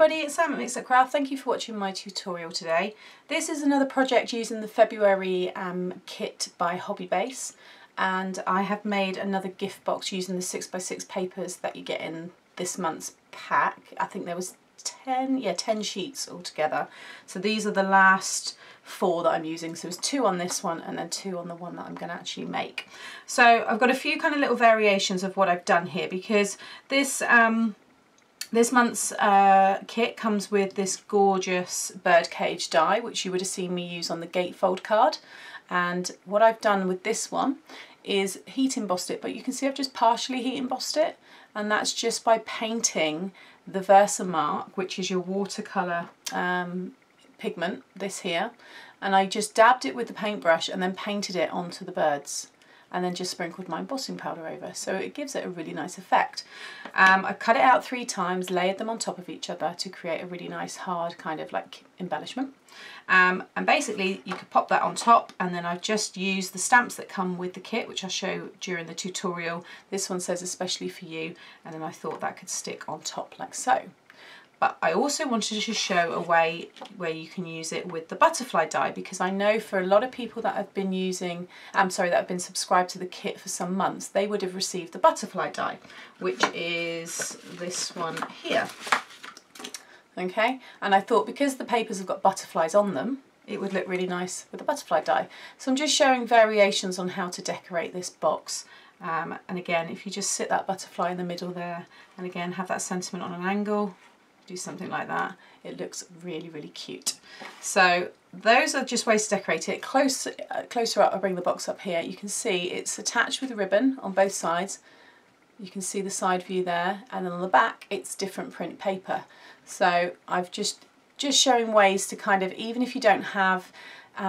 everybody, it's Sam at Mixer Craft. Thank you for watching my tutorial today. This is another project using the February kit by Hobby Base, and I have made another gift box using the 6x6 papers that you get in this month's pack. I think there was 10 sheets altogether. So these are the last four that I'm using. So there's two on this one and then two on the one that I'm going to actually make. So I've got a few kind of little variations of what I've done here, because this this month's kit comes with this gorgeous birdcage die, which you would have seen me use on the gatefold card. And what I've done with this one is heat embossed it, but you can see I've just partially heat embossed it, and that's just by painting the Versamark, which is your watercolour pigment, this here. And I just dabbed it with the paintbrush and then painted it onto the birds, and then just sprinkled my embossing powder over, so it gives it a really nice effect. I cut it out 3 times, layered them on top of each other to create a really nice hard kind of like embellishment. And basically you could pop that on top, and then I've just used the stamps that come with the kit, which I'll show during the tutorial. This one says especially for you, and then I thought that could stick on top like so. But I also wanted to show a way where you can use it with the butterfly die, because I know for a lot of people that have been that have been subscribed to the kit for some months, they would have received the butterfly die, which is this one here. Okay, and I thought because the papers have got butterflies on them, it would look really nice with the butterfly die. So I'm just showing variations on how to decorate this box. And again, if you just sit that butterfly in the middle there, and again have that sentiment on an angle, do something like that, it looks really, really cute. So those are just ways to decorate it. Closer up, I'll bring the box up here. You can see it's attached with a ribbon on both sides. You can see the side view there, and then on the back it's different print paper. So I've just showing ways to kind of, even if you don't have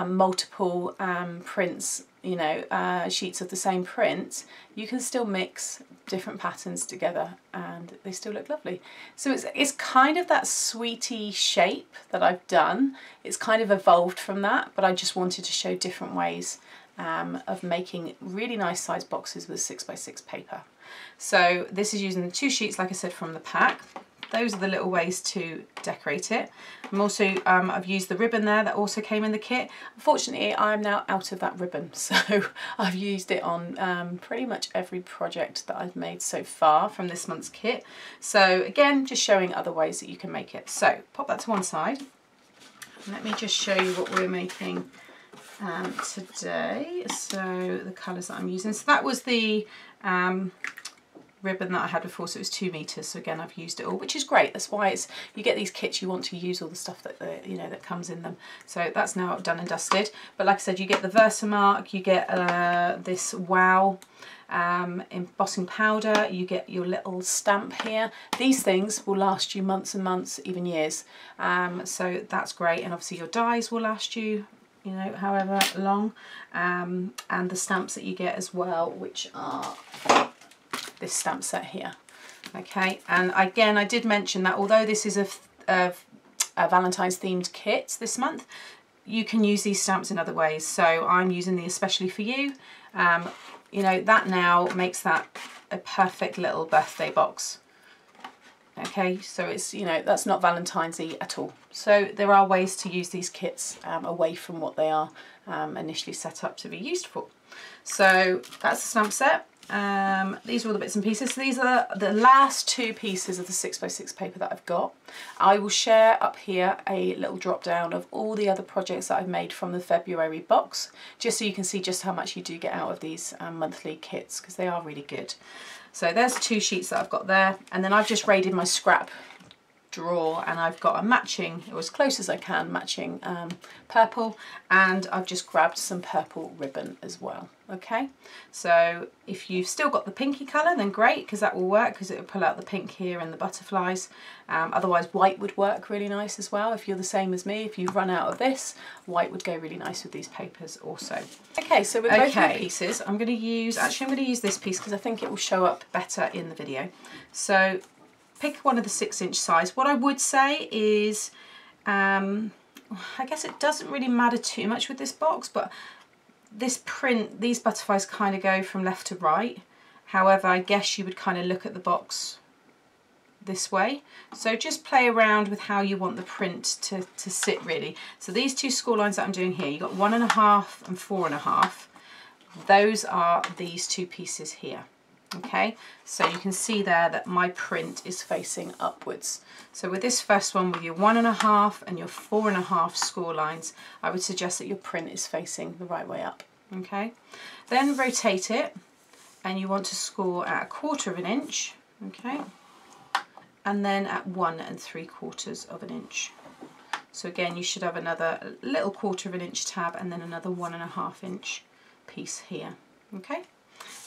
multiple prints, you know, sheets of the same print, you can still mix different patterns together and they still look lovely. So it's kind of that sweetie shape that I've done. It's kind of evolved from that, but I just wanted to show different ways of making really nice sized boxes with 6x6 paper. So this is using the 2 sheets, like I said, from the pack. Those are the little ways to decorate it. I'm also, I've used the ribbon there that also came in the kit. Unfortunately, I'm now out of that ribbon, so I've used it on pretty much every project that I've made so far from this month's kit. So again, just showing other ways that you can make it. So pop that to one side. Let me just show you what we're making today. So the colours that I'm using. So that was the ribbon that I had before, so it was 2 meters. So again, I've used it all, which is great. That's why it's, you get these kits, you want to use all the stuff that you know that comes in them. So that's now done and dusted. But like I said, you get the Versamark, you get this Wow embossing powder, you get your little stamp here. These things will last you months and months, even years. So that's great, and obviously your dies will last you, you know, however long, and the stamps that you get as well, which are this stamp set here. Okay, and again, I did mention that although this is a Valentine's themed kit this month, you can use these stamps in other ways. So I'm using the especially for you. You know, that now makes that a perfect little birthday box. Okay, so it's, you know, that's not Valentine's-y at all. So there are ways to use these kits away from what they are initially set up to be used for. So that's the stamp set. These are all the bits and pieces. So these are the last 2 pieces of the 6x6 paper that I've got. I will share up here a little drop down of all the other projects that I've made from the February box, just so you can see just how much you do get out of these monthly kits, because they are really good. So there's 2 sheets that I've got there, and then I've just raided my scrap drawer, and I've got a matching, or as close as I can, matching purple, and I've just grabbed some purple ribbon as well. Okay, so if you've still got the pinky colour, then great, because that will work, because it will pull out the pink here and the butterflies. Otherwise white would work really nice as well. If you're the same as me, if you've run out of this, white would go really nice with these papers also. Okay, so with both my pieces, I'm going to use, actually I'm going to use this piece because I think it will show up better in the video. So pick one of the 6-inch size. What I would say is, I guess it doesn't really matter too much with this box, but this print, these butterflies kind of go from left to right. However, I guess you would kind of look at the box this way. So just play around with how you want the print to sit really. So these two score lines that I'm doing here, you've got 1.5 and 4.5. Those are these two pieces here. Okay, so you can see there that my print is facing upwards. So with this first one, with your 1.5 and your 4.5 score lines, I would suggest that your print is facing the right way up. Okay, then rotate it, and you want to score at 1/4 of an inch. Okay, and then at 1 3/4 of an inch. So again, you should have another little 1/4 of an inch tab, and then another 1.5 inch piece here. Okay.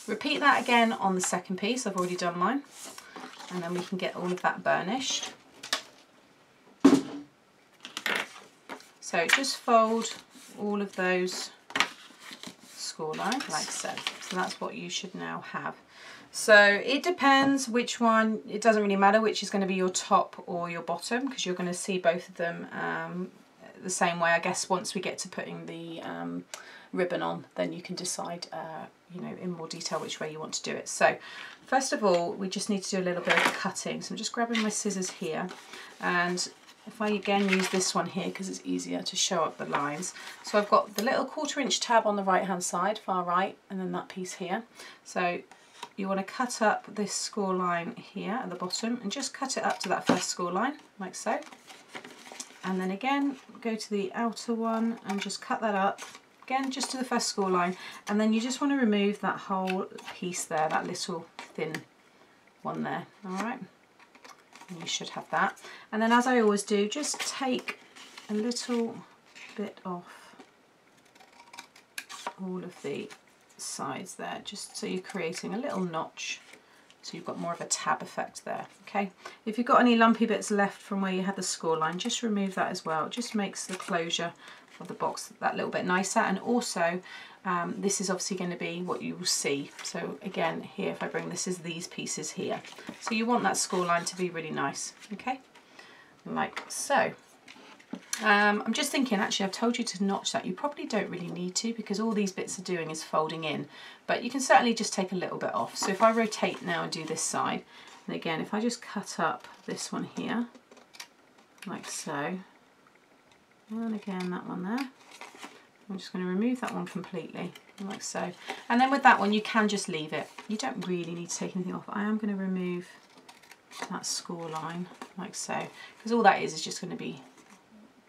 Repeat that again on the second piece. I've already done mine, and then we can get all of that burnished. So just fold all of those score lines like so. So that's what you should now have. So it depends which one, it doesn't really matter which is going to be your top or your bottom, because you're going to see both of them the same way, I guess. Once we get to putting the ribbon on, then you can decide you know, in more detail which way you want to do it. So first of all, we just need to do a little bit of cutting. So I'm just grabbing my scissors here, and if I again use this one here because it's easier to show up the lines. So I've got the little 1/4 inch tab on the right hand side, far right, and then that piece here. So you want to cut up this score line here at the bottom, and just cut it up to that first score line like so. And then again, go to the outer one and just cut that up, again just to the first score line, and then you just want to remove that whole piece there, that little thin one there, alright? You should have that. And then, as I always do, just take a little bit off all of the sides there, just so you're creating a little notch. So you've got more of a tab effect there, okay? If you've got any lumpy bits left from where you had the score line, just remove that as well. It just makes the closure of the box that little bit nicer. And also, this is obviously going to be what you will see. So again, here, if I bring this, is these pieces here. So you want that score line to be really nice, okay? Like so. I'm just thinking, actually, I've told you to notch that. You probably don't really need to, because all these bits are doing is folding in, but you can certainly just take a little bit off. So if I rotate now and do this side, and again, if I just cut up this one here, like so, and again that one there, I'm just going to remove that one completely, like so. And then with that one, you can just leave it. You don't really need to take anything off. I am going to remove that score line, like so, because all that is just going to be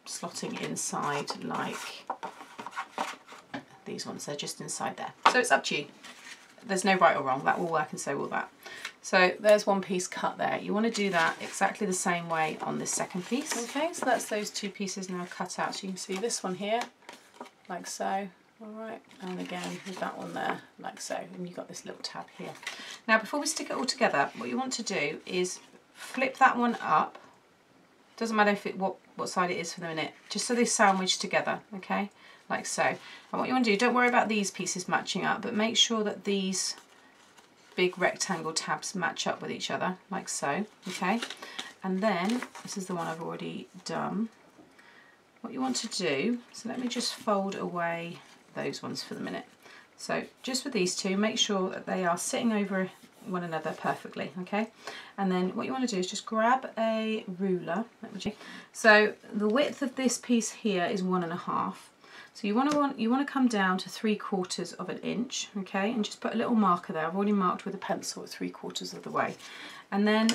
slotting inside, like these ones, they're just inside there. So it's up to you. There's no right or wrong. That will work, and so will that. So there's one piece cut there. You want to do that exactly the same way on this second piece. Okay, so that's those two pieces now cut out. So you can see this one here, like so. Alright, and again with that one there, like so. And you've got this little tab here. Now, before we stick it all together, what you want to do is flip that one up. Doesn't matter if it what side it is for the minute, just so they sandwich together, okay, like so. And what you want to do, don't worry about these pieces matching up, but make sure that these big rectangle tabs match up with each other, like so, okay. And then, this is the one I've already done. What you want to do, so let me just fold away those ones for the minute. So just with these two, make sure that they are sitting over one another perfectly, okay. And then what you want to do is just grab a ruler. Let me check. So the width of this piece here is 1.5, so you want to come down to 3/4 of an inch, okay, and just put a little marker there. I've already marked with a pencil at 3/4 of the way, and then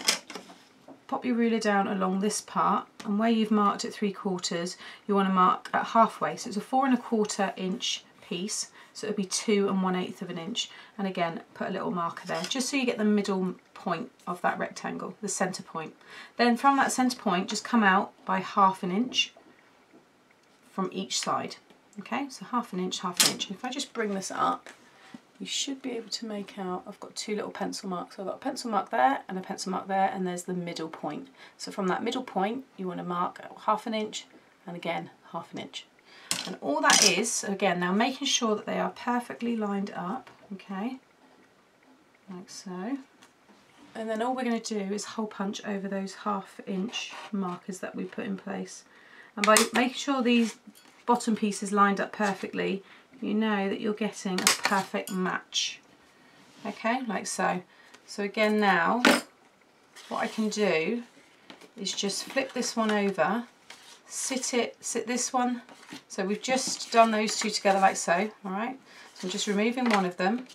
pop your ruler down along this part, and where you've marked at 3/4, you want to mark at halfway. So it's a 4 1/4 inch piece, so it'll be 2 1/8 of an inch, and again put a little marker there just so you get the middle point of that rectangle, the center point. Then from that center point, just come out by 1/2 inch from each side, okay? So 1/2 inch, 1/2 inch. If I just bring this up, you should be able to make out, I've got two little pencil marks. So I've got a pencil mark there and a pencil mark there, and there's the middle point. So from that middle point, you want to mark 1/2 inch, and again 1/2 inch. And all that is, again, now making sure that they are perfectly lined up, okay, like so. And then all we're going to do is hole punch over those 1/2 inch markers that we put in place. And by making sure these bottom pieces lined up perfectly, you know that you're getting a perfect match, okay, like so. So again now, what I can do is just flip this one over, sit this one. So we've just done those two together like so, all right? So I'm just removing one of them,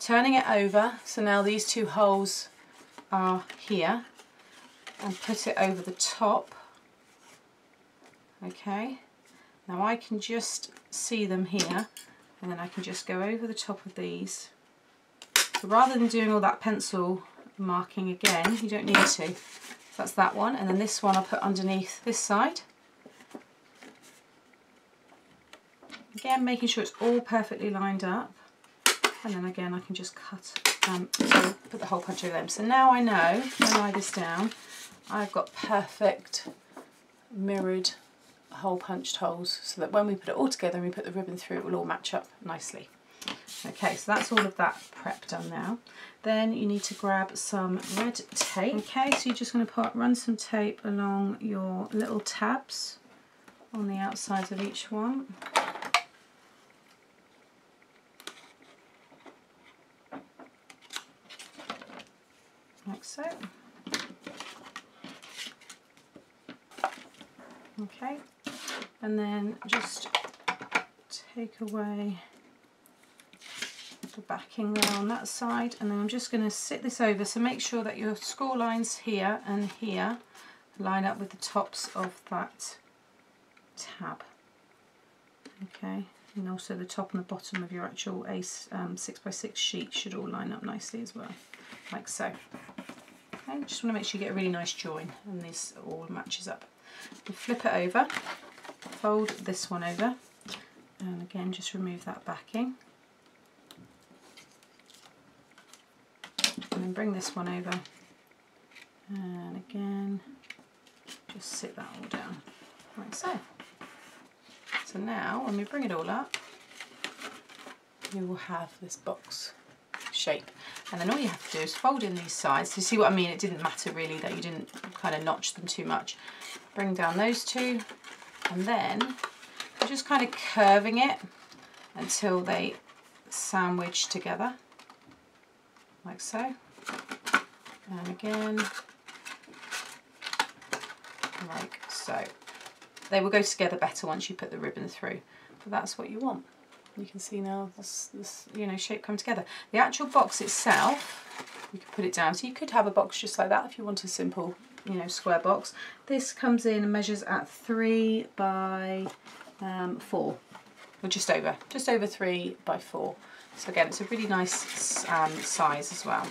turning it over. So now these two holes are here, and put it over the top. Okay, now I can just see them here, and then I can just go over the top of these. So rather than doing all that pencil marking again, you don't need to. So that's that one, and then this one I'll put underneath this side. Again, making sure it's all perfectly lined up, and then again I can just cut, so put the hole punch over them. So now I know, when I lie this down, I've got perfect mirrored hole punched holes, so that when we put it all together and we put the ribbon through, it will all match up nicely. Okay, so that's all of that prep done now. Then you need to grab some red tape. Okay, so you're just going to run some tape along your little tabs on the outsides of each one. Like so. Okay, and then just take away the backing there on that side, and then I'm just going to sit this over. So make sure that your score lines here and here line up with the tops of that tab. Okay, and also the top and the bottom of your actual 6x6 sheet should all line up nicely as well, like so. Okay, just want to make sure you get a really nice join and this all matches up. You flip it over, fold this one over, and again just remove that backing, and then bring this one over, and again just sit that all down like so. So now when we bring it all up, you will have this box shape, and then all you have to do is fold in these sides. So you see what I mean, it didn't matter really that you didn't kind of notch them too much. Bring down those two, and then I'm just kind of curving it until they sandwich together like so, and again like so. They will go together better once you put the ribbon through, but that's what you want. You can see now this shape come together. The actual box itself, you can put it down. So you could have a box just like that if you want a simple, square box. This comes in and measures at 3 by 4, or just over 3 by 4. So again, it's a really nice size as well.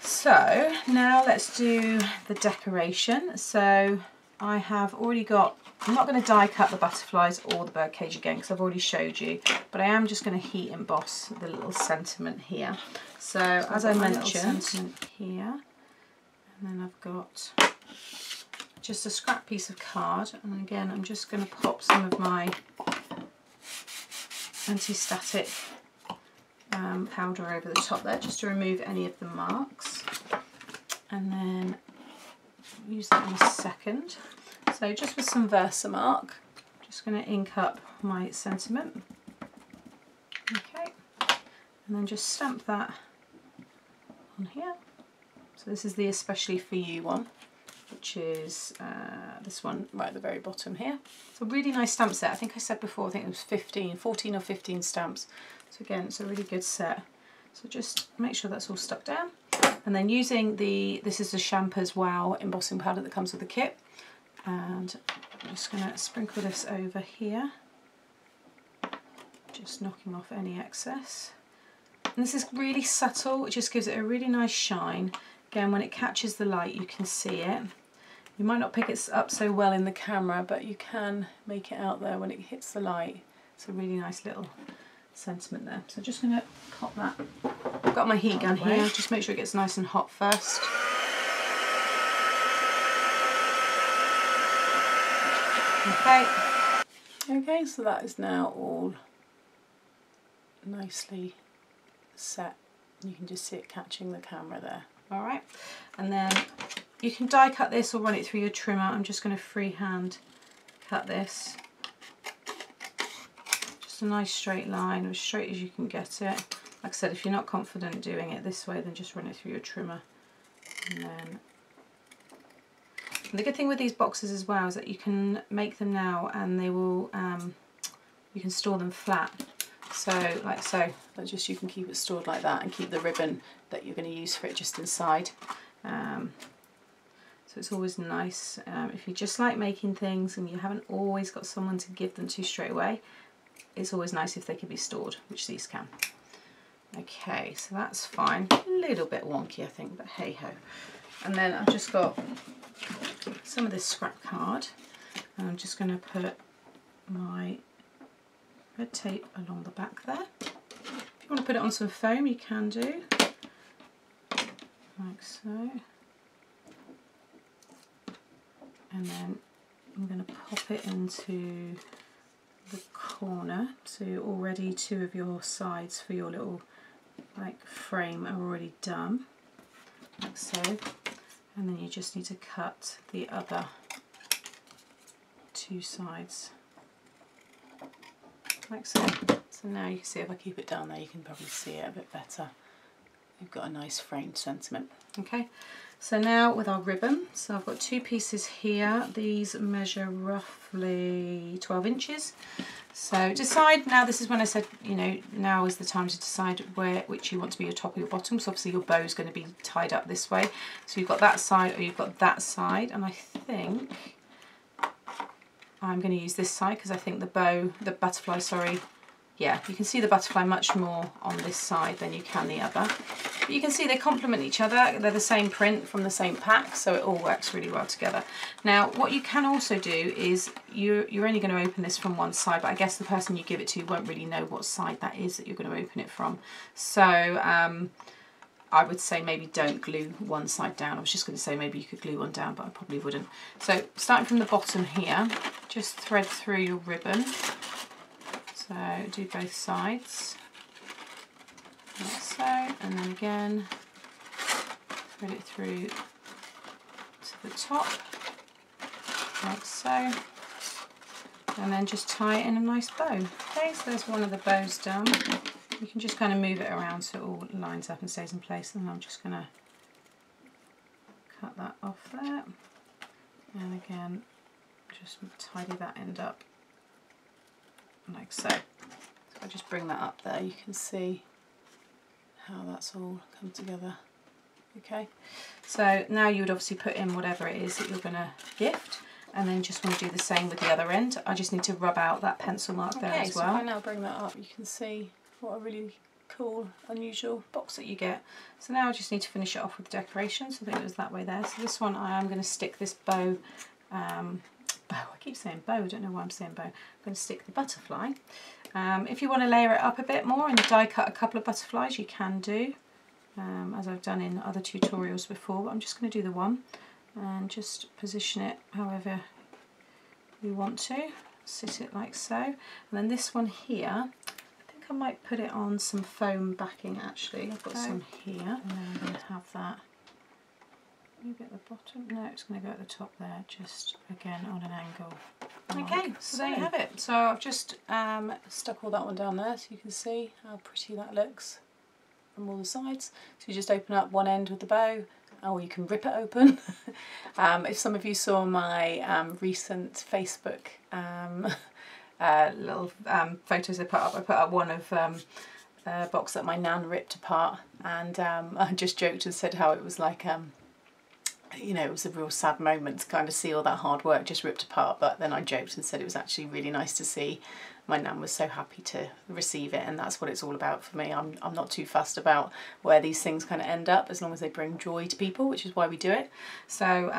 So now let's do the decoration. So I have already got, I'm not going to die cut the butterflies or the birdcage again because I've already showed you, but I am just going to heat emboss the little sentiment here. So as I mentioned, sentiment here, and then I've got just a scrap piece of card, and again I'm just going to pop some of my anti-static powder over the top there just to remove any of the marks, and then use that in a second. So just with some Versamark, just going to ink up my sentiment. Okay, and then just stamp that on here. So this is the especially for you one, which is this one right at the very bottom here. It's a really nice stamp set. I think I said before, I think it was 14 or 15 stamps. So again, it's a really good set. So just make sure that's all stuck down. And then using this is the Champa's Wow embossing powder that comes with the kit. And I'm just going to sprinkle this over here, just knocking off any excess. And this is really subtle, it just gives it a really nice shine. Again, when it catches the light, you can see it. You might not pick it up so well in the camera, but you can make it out there when it hits the light. It's a really nice little sentiment there. So just going to pop that. I've got my heat gun here, just make sure it gets nice and hot first. Okay, so that is now all nicely set. You can just see it catching the camera there. All right, and then you can die cut this or run it through your trimmer. I'm just going to freehand cut this. Just a nice straight line, as straight as you can get it. Like I said, if you're not confident doing it this way, then just run it through your trimmer And then the good thing with these boxes as well is that you can make them now and they will, you can store them flat. So like so, but just you can keep it stored like that and keep the ribbon that you're going to use for it just inside. So it's always nice if you just like making things and you haven't always got someone to give them to straight away. It's always nice if they can be stored, which these can. Okay, so that's fine. A little bit wonky, I think, but hey ho. And then I've just got some of this scrap card, and I'm just going to put my red tape along the back there. If you want to put it on some foam, you can do, like so. And then I'm going to pop it into the corner, so already two of your sides for your little like frame are already done, like so. And then you just need to cut the other two sides. Like so. So now you can see, if I keep it down there, you can probably see it a bit better. You've got a nice framed sentiment. Okay, so now with our ribbon, so I've got two pieces here. These measure roughly 12 inches. So decide, now this is when I said, you know, now is the time to decide which you want to be your top or your bottom. So obviously your bow is going to be tied up this way. So you've got that side or you've got that side. And I think I'm going to use this side because I think the bow, the butterfly, sorry, yeah, you can see the butterfly much more on this side than you can the other. But you can see they complement each other. They're the same print from the same pack, so it all works really well together. Now, what you can also do is you're only going to open this from one side, but I guess the person you give it to won't really know what side that is that you're going to open it from. So I would say maybe don't glue one side down. I was just going to say maybe you could glue one down, but I probably wouldn't. So starting from the bottom here, just thread through your ribbon. So do both sides, like so, and then again, thread it through to the top, like so, and then just tie it in a nice bow. Okay, so there's one of the bows done. You can just kind of move it around so it all lines up and stays in place, and I'm just going to cut that off there, and again, just tidy that end up. Like so. So if I just bring that up there, you can see how that's all come together. Okay, so now you would obviously put in whatever it is that you're going to gift, and then just want to do the same with the other end. I just need to rub out that pencil mark there as well. Okay, so if I now bring that up, you can see what a really cool, unusual box that you get. So now I just need to finish it off with decorations. I think it was that way there. So this one, I am going to stick this bow. I keep saying bow, I don't know why I'm saying bow. I'm going to stick the butterfly. If you want to layer it up a bit more and die cut a couple of butterflies, you can do, as I've done in other tutorials before, but I'm just going to do the one and just position it however you want to. Sit it like so. And then this one here, I think I might put it on some foam backing actually. I've got some here, and then I'm going to have that. Maybe at the bottom. No, it's going to go at the top there, just again on an angle. Okay, so there you have it. So I've just stuck all that one down there so you can see how pretty that looks from all the sides. So you just open up one end with the bow, or you can rip it open. If some of you saw my recent Facebook little photos I put up one of a box that my nan ripped apart, and I just joked and said how it was like you know, it was a real sad moment to kind of see all that hard work just ripped apart, but then I joked and said it was actually really nice to see. My nan was so happy to receive it, and that's what it's all about for me. I'm not too fussed about where these things kind of end up as long as they bring joy to people, which is why we do it. So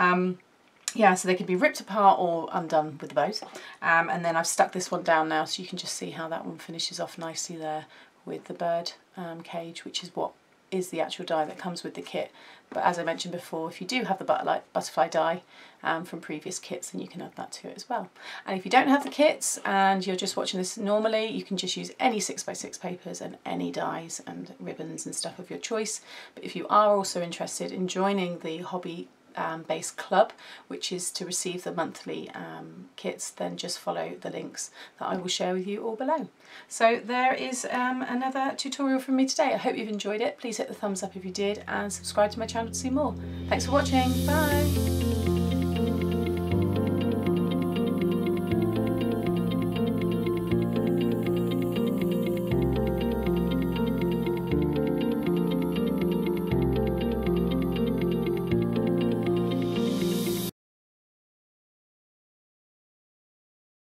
yeah, so they can be ripped apart or undone with the bows. And then I've stuck this one down now so you can just see how that one finishes off nicely there with the bird cage, which is what is the actual die that comes with the kit. But as I mentioned before, if you do have the butterfly die from previous kits, then you can add that to it as well. And if you don't have the kits and you're just watching this normally, you can just use any 6x6 papers and any dies and ribbons and stuff of your choice. But if you are also interested in joining the Hobby Base Club, which is to receive the monthly kits, then just follow the links that I will share with you all below. So there is another tutorial from me today. I hope you've enjoyed it. Please hit the thumbs up if you did, and subscribe to my channel to see more. Thanks for watching. Bye.